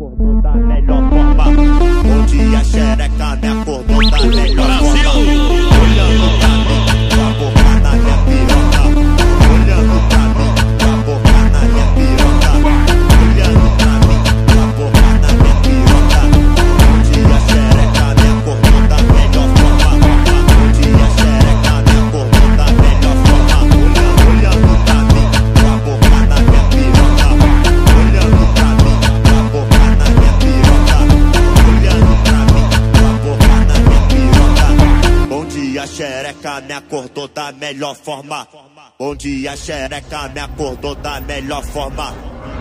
acordou da melhor forma. Onde a xereca me acordou da melhor forma. Olhando pra mim, com a boca na minha piroca. Olhando pra mim, com a boca na minha piroca. Olhando pra mim, com a boca na minha piroca. Onde a xereca me acordou da melhor forma. Onde a xereca me acordou da melhor forma.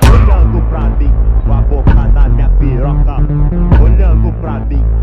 Olhando pra mim, com a boca na minha piroca. Olhando pra mim, com a boca na minha piroca. Olhando pra mim, com a boca na minha piroca. Bom dia, xereca me acordou da melhor forma. Bom dia, xereca me acordou da melhor forma. Olhando pra mim, com a boca na minha piroca. Olhando pra mim.